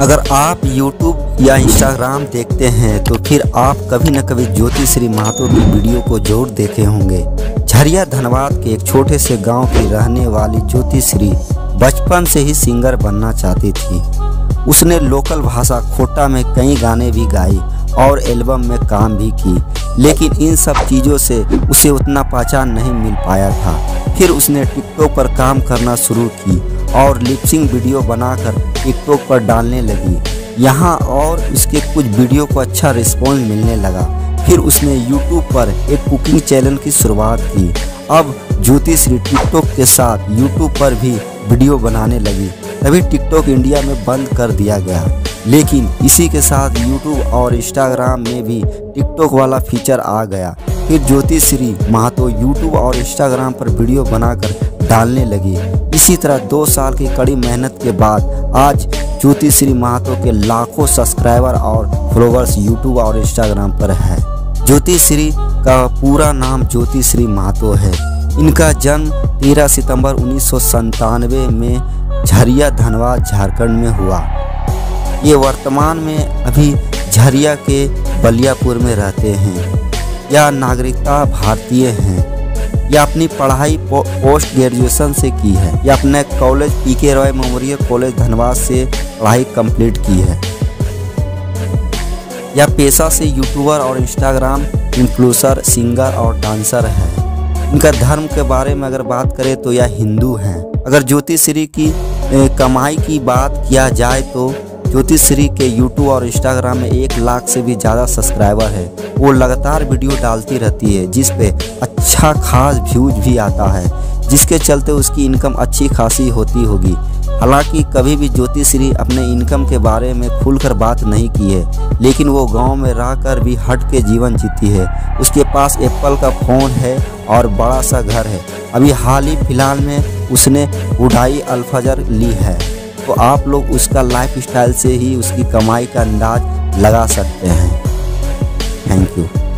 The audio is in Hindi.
अगर आप YouTube या Instagram देखते हैं तो फिर आप कभी न कभी ज्योति श्री महातो की वीडियो को जरूर देखे होंगे। झरिया धनबाद के एक छोटे से गांव की रहने वाली ज्योति श्री बचपन से ही सिंगर बनना चाहती थी। उसने लोकल भाषा खोटा में कई गाने भी गाए और एल्बम में काम भी की, लेकिन इन सब चीज़ों से उसे उतना पहचान नहीं मिल पाया था। फिर उसने टिकटॉक पर काम करना शुरू की और लिपसिंग वीडियो बनाकर टिकटॉक पर डालने लगी। यहाँ और इसके कुछ वीडियो को अच्छा रिस्पॉन्स मिलने लगा। फिर उसने YouTube पर एक कुकिंग चैनल की शुरुआत की। अब ज्योति श्री टिकटॉक के साथ YouTube पर भी वीडियो बनाने लगी। तभी टिकटॉक इंडिया में बंद कर दिया गया, लेकिन इसी के साथ YouTube और Instagram में भी टिकटॉक वाला फीचर आ गया। फिर ज्योति श्री महातो YouTube और Instagram पर वीडियो बनाकर डालने लगी। इसी तरह 2 साल की कड़ी मेहनत के बाद आज ज्योति श्री महातो के लाखों सब्सक्राइबर और फॉलोअर्स YouTube और Instagram पर है। ज्योति श्री का पूरा नाम ज्योति श्री महातो है। इनका जन्म 13 सितंबर 1997 में झरिया धनबाद झारखंड में हुआ। ये वर्तमान में अभी झरिया के बलियापुर में रहते हैं। या नागरिकता भारतीय हैं। या अपनी पढ़ाई पोस्ट ग्रेजुएशन से की है। या अपने कॉलेज पी के रॉय मेमोरियल कॉलेज धनबाद से पढ़ाई कंप्लीट की है। या पेशा से यूट्यूबर और इंस्टाग्राम इन्फ्लुएंसर, सिंगर और डांसर है। इनका धर्म के बारे में अगर बात करें तो यह हिंदू हैं। अगर ज्योति श्री की कमाई की बात किया जाए तो ज्योति श्री के यूट्यूब और इंस्टाग्राम में 1 लाख से भी ज़्यादा सब्सक्राइबर है। वो लगातार वीडियो डालती रहती है, जिस पे अच्छा खास व्यूज भी आता है, जिसके चलते उसकी इनकम अच्छी खासी होती होगी। हालांकि कभी भी ज्योति श्री अपने इनकम के बारे में खुलकर बात नहीं की है, लेकिन वो गांव में रहकर भी हट के जीवन जीती है। उसके पास एप्पल का फ़ोन है और बड़ा सा घर है। अभी हाल ही फिलहाल में उसने उड़ाई अल्फाजर ली है, तो आप लोग उसका लाइफस्टाइल से ही उसकी कमाई का अंदाज लगा सकते हैं। Thank you.